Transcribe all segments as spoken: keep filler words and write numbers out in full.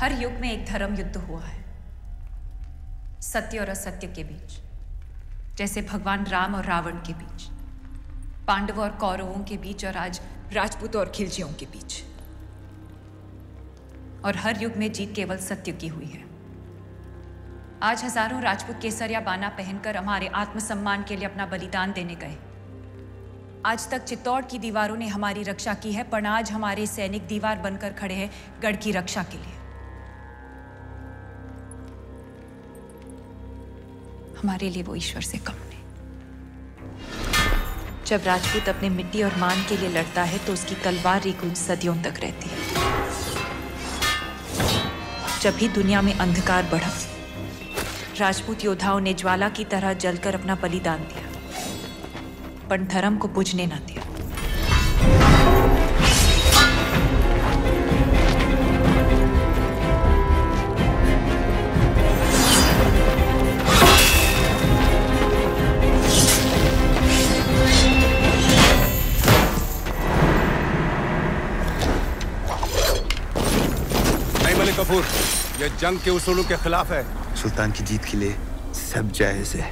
हर युग में एक धर्म युद्ध हुआ है, सत्य और असत्य के बीच, जैसे भगवान राम और रावण के बीच, पांडवों और कौरवों के बीच, और आज राजपूत और खिलजियों के बीच। और हर युग में जीत केवल सत्य की हुई है। आज हजारों राजपूत केसर या बाना पहनकर हमारे आत्मसम्मान के लिए अपना बलिदान देने गए। आज तक चित्तौड़ की दीवारों ने हमारी रक्षा की है, पर आज हमारे सैनिक दीवार बनकर खड़े हैं गढ़ की रक्षा के लिए। हमारे लिए वो ईश्वर से कम नहीं। जब राजपूत अपने मिट्टी और मान के लिए लड़ता है तो उसकी तलवार की गूंज सदियों तक रहती है। जब भी दुनिया में अंधकार बढ़ा, राजपूत योद्धाओं ने ज्वाला की तरह जलकर अपना बलिदान दिया, पर धर्म को बुझने ना दिया। यह जंग के उसूलों के खिलाफ है। सुल्तान की जीत के लिए सब जायज है।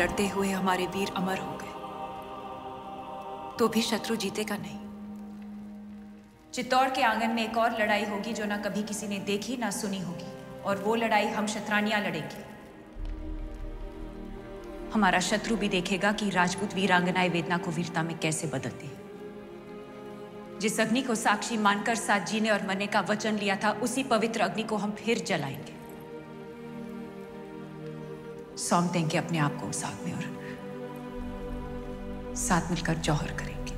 लड़ते हुए हमारे वीर अमर हो गए तो भी शत्रु जीतेगा नहीं। चित्तौड़ के आंगन में एक और लड़ाई होगी जो ना कभी किसी ने देखी ना सुनी होगी, और वो लड़ाई हम शतरानियां लड़ेंगे। हमारा शत्रु भी देखेगा कि राजपूत वीरांगनाएं वेदना को वीरता में कैसे बदलती है। जिस अग्नि को साक्षी मानकर साथ जीने और मरने का वचन लिया था, उसी पवित्र अग्नि को हम फिर जलाएंगे। सौंप देंगे अपने आप को उस आग में और साथ मिलकर जौहर करेंगे।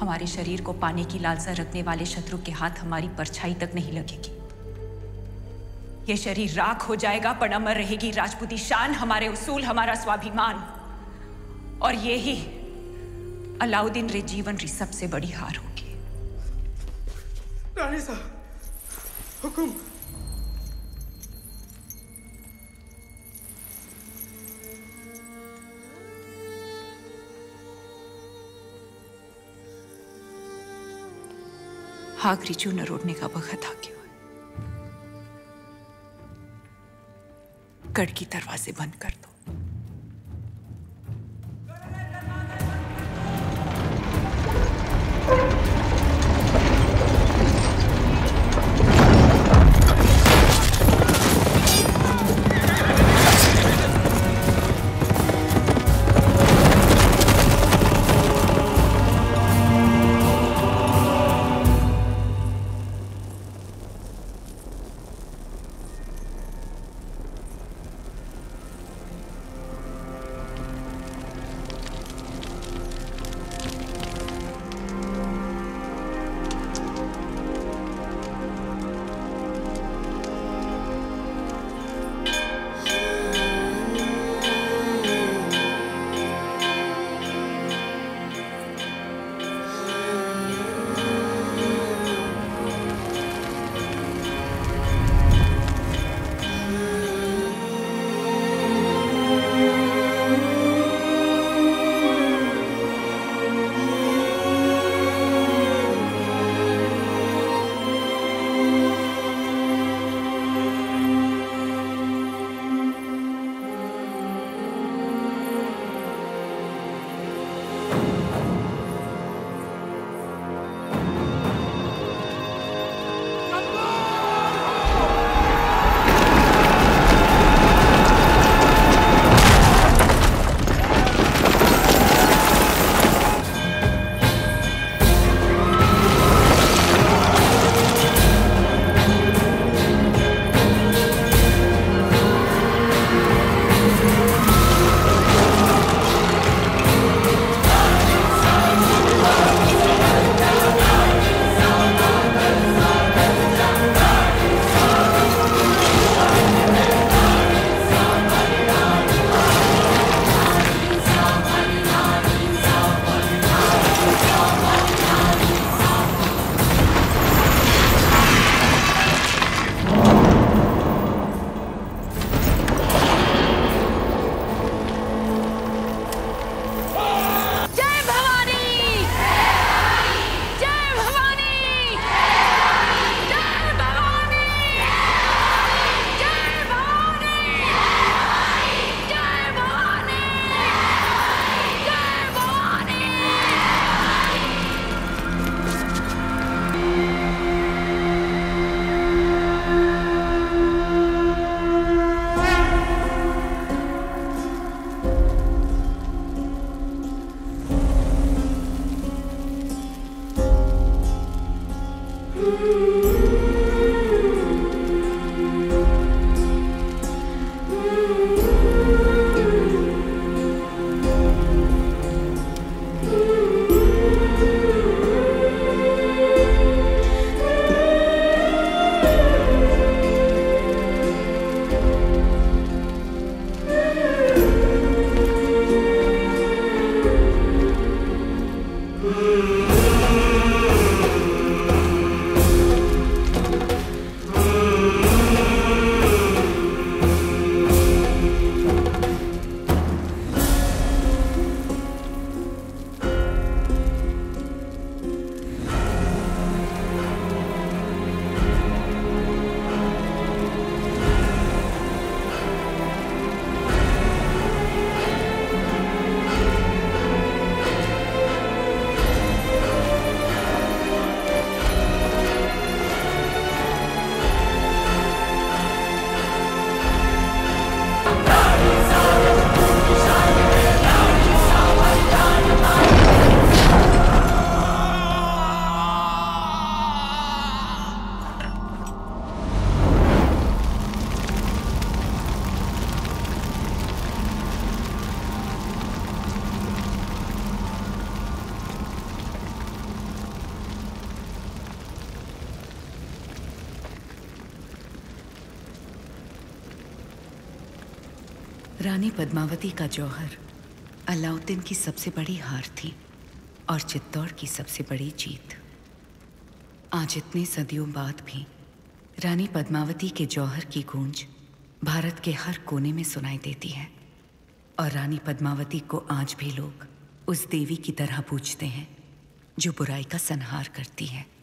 हमारे शरीर को पाने की लालसा रखने वाले शत्रु के हाथ हमारी परछाई तक नहीं लगेगी। यह शरीर राख हो जाएगा पर अमर रहेगी राजपूती शान, हमारे उसूल, हमारा स्वाभिमान। और ये ही अलाउद्दीन रे जीवन री सबसे बड़ी हार होगी। रानी साहब हुकुम। हागरी चू न रोड़ने का वक्त आ गया है। गढ़ की दरवाजे बंद कर दो। रानी पद्मावती का जौहर अलाउद्दीन की सबसे बड़ी हार थी और चित्तौड़ की सबसे बड़ी जीत। आज इतने सदियों बाद भी रानी पद्मावती के जौहर की गूंज भारत के हर कोने में सुनाई देती है और रानी पद्मावती को आज भी लोग उस देवी की तरह पूजते हैं जो बुराई का संहार करती है।